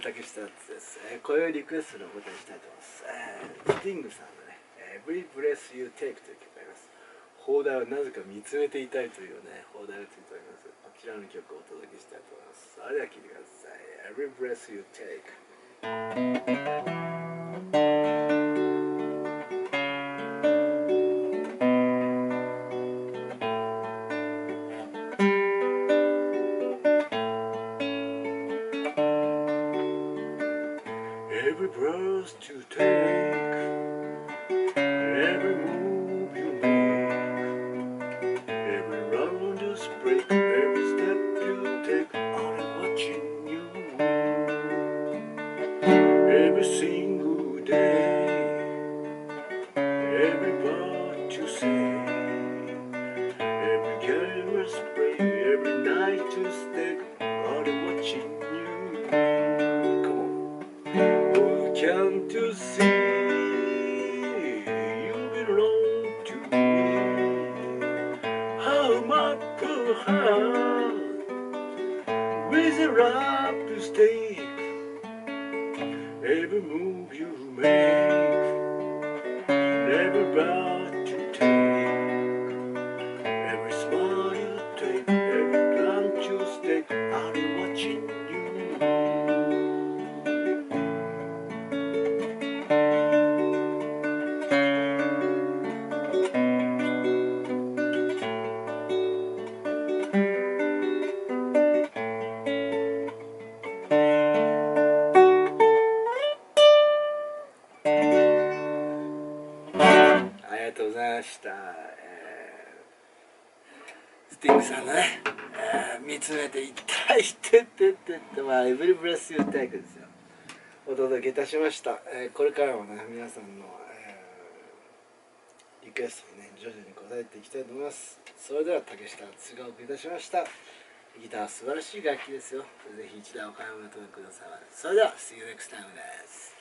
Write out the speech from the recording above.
竹下敦です。こういうリクエストにお答えしたいと思います。スティングさんのね、Every Breath You Take という曲があります。放題をなぜか見つめていたいというね、放題がついております。こちらの曲をお届けしたいと思います。それでは聴いてください。Every Breath You Take。Every breath you take, every move you make, every round you break, every step you take, only watching you move. Every single day, every word you say, every game you play, every night you stay, only watching you.Can't you see you belong to me? How my poor heart with a rock to stay. Every move you make, every breath you take, every smile you take, every plant you stake, I'm watching you.ありがとうございました。スティングさんのね、見つめていったいって、まあ、Every Breath You Take ですよ。お届けいたしました。これからもね、皆さんの、リクエストにね、徐々に答えていきたいと思います。それでは、竹下敦がお送りいたしました。ギターは素晴らしい楽器ですよ。ぜひ一台お買い求めください。それでは、See you next time です。